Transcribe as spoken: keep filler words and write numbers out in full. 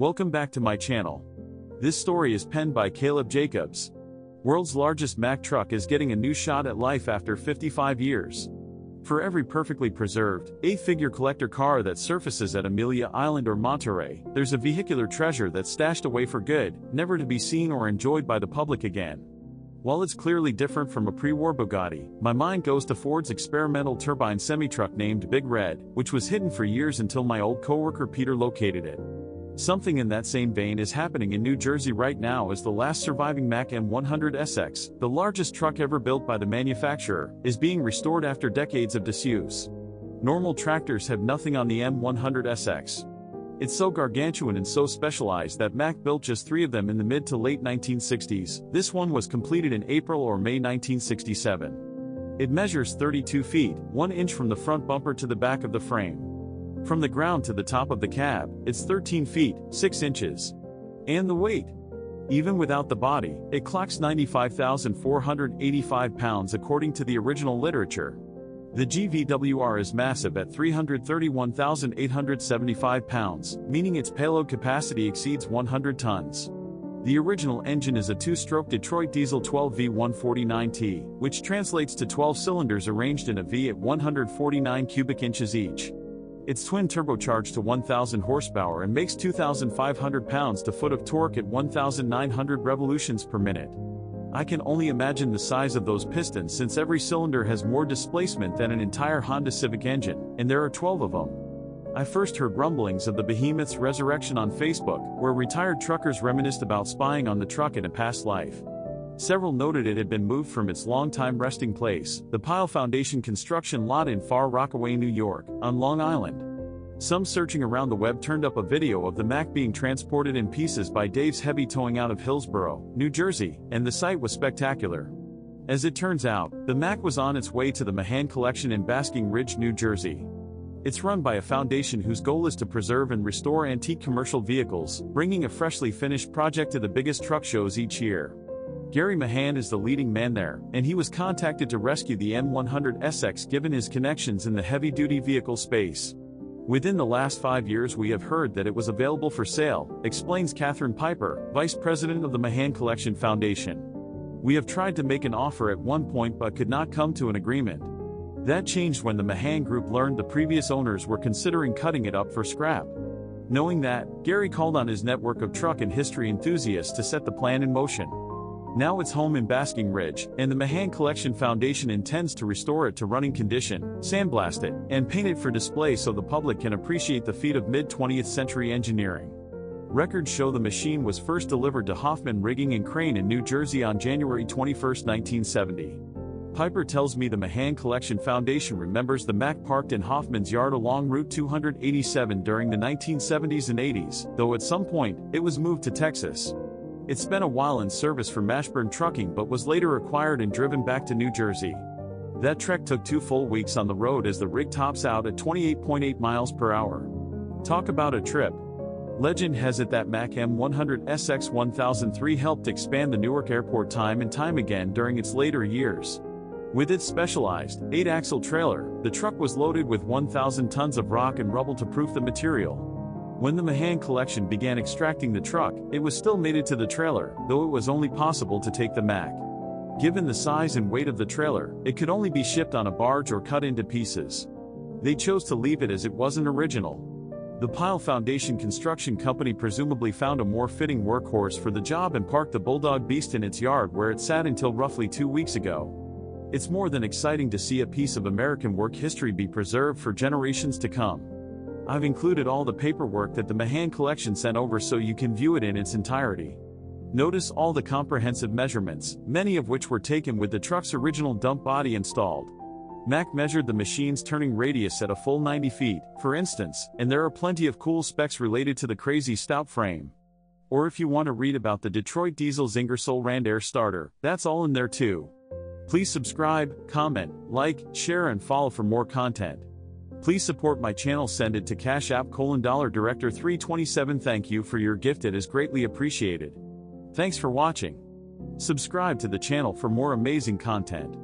Welcome back to my channel. This story is penned by Caleb Jacobs. World's largest Mack truck is getting a new shot at life after fifty-five years. For every perfectly preserved, eight-figure collector car that surfaces at Amelia Island or Monterey, there's a vehicular treasure that's stashed away for good, never to be seen or enjoyed by the public again. While it's clearly different from a pre-war Bugatti, my mind goes to Ford's experimental turbine semi-truck named Big Red, which was hidden for years until my old coworker Peter located it. Something in that same vein is happening in New Jersey right now as the last surviving Mack M one hundred S X, the largest truck ever built by the manufacturer, is being restored after decades of disuse. Normal tractors have nothing on the M one hundred S X. It's so gargantuan and so specialized that Mack built just three of them in the mid to late nineteen sixties, this one was completed in April or May nineteen sixty-seven. It measures thirty-two feet, one inch from the front bumper to the back of the frame. From the ground to the top of the cab, it's thirteen feet, six inches. And the weight? Even without the body, it clocks ninety-five thousand four hundred eighty-five pounds according to the original literature. The G V W R is massive at three hundred thirty-one thousand eight hundred seventy-five pounds, meaning its payload capacity exceeds one hundred tons. The original engine is a two-stroke Detroit Diesel twelve V one forty-nine T, which translates to twelve cylinders arranged in a V at one hundred forty-nine cubic inches each. It's twin turbocharged to one thousand horsepower and makes two thousand five hundred pounds to foot of torque at one thousand nine hundred revolutions per minute. I can only imagine the size of those pistons since every cylinder has more displacement than an entire Honda Civic engine, and there are twelve of them. I first heard rumblings of the behemoth's resurrection on Facebook, where retired truckers reminisced about spying on the truck in a past life. Several noted it had been moved from its longtime resting place, the Pile Foundation construction lot in Far Rockaway, New York, on Long Island. Some searching around the web turned up a video of the Mack being transported in pieces by Dave's Heavy Towing out of Hillsboro, New Jersey, and the sight was spectacular. As it turns out, the Mack was on its way to the Mahan Collection in Basking Ridge, New Jersey. It's run by a foundation whose goal is to preserve and restore antique commercial vehicles, bringing a freshly finished project to the biggest truck shows each year. Gary Mahan is the leading man there, and he was contacted to rescue the M one hundred S X given his connections in the heavy-duty vehicle space. Within the last five years we have heard that it was available for sale, explains Kathryn Piper, vice president of the Mahan Collection Foundation. We have tried to make an offer at one point but could not come to an agreement. That changed when the Mahan Group learned the previous owners were considering cutting it up for scrap. Knowing that, Gary called on his network of truck and history enthusiasts to set the plan in motion. Now it's home in Basking Ridge, and the Mahan Collection Foundation intends to restore it to running condition, sandblast it, and paint it for display so the public can appreciate the feat of mid-twentieth century engineering. Records show the machine was first delivered to Hoffman Rigging and Crane in New Jersey on January twenty-first, nineteen seventy. Piper tells me the Mahan Collection Foundation remembers the Mack parked in Hoffman's yard along Route two eighty-seven during the nineteen seventies and eighties, though at some point, it was moved to Texas. It spent a while in service for Mashburn Trucking but was later acquired and driven back to New Jersey. That trek took two full weeks on the road as the rig tops out at twenty-eight point eight miles per hour. Talk about a trip. Legend has it that Mack M one hundred S X one thousand three helped expand the Newark Airport time and time again during its later years. With its specialized, eight-axle trailer, the truck was loaded with one thousand tons of rock and rubble to proof the material. When the Mahan Collection began extracting the truck, it was still mated to the trailer, though it was only possible to take the Mack. Given the size and weight of the trailer, it could only be shipped on a barge or cut into pieces. They chose to leave it as it wasn't original. The Pile Foundation Construction Company presumably found a more fitting workhorse for the job and parked the Bulldog Beast in its yard where it sat until roughly two weeks ago. It's more than exciting to see a piece of American work history be preserved for generations to come. I've included all the paperwork that the Mahan Collection sent over so you can view it in its entirety. Notice all the comprehensive measurements, many of which were taken with the truck's original dump body installed. Mack measured the machine's turning radius at a full ninety feet, for instance, and there are plenty of cool specs related to the crazy stout frame. Or if you want to read about the Detroit Diesel's Ingersoll Rand Air Starter, that's all in there too. Please subscribe, comment, like, share and follow for more content. Please support my channel. Send it to Cash App colon dollar director three twenty-seven. Thank you for your gift. It is greatly appreciated. Thanks for watching. Subscribe to the channel for more amazing content.